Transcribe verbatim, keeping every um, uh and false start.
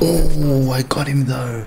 Oh, I got him though.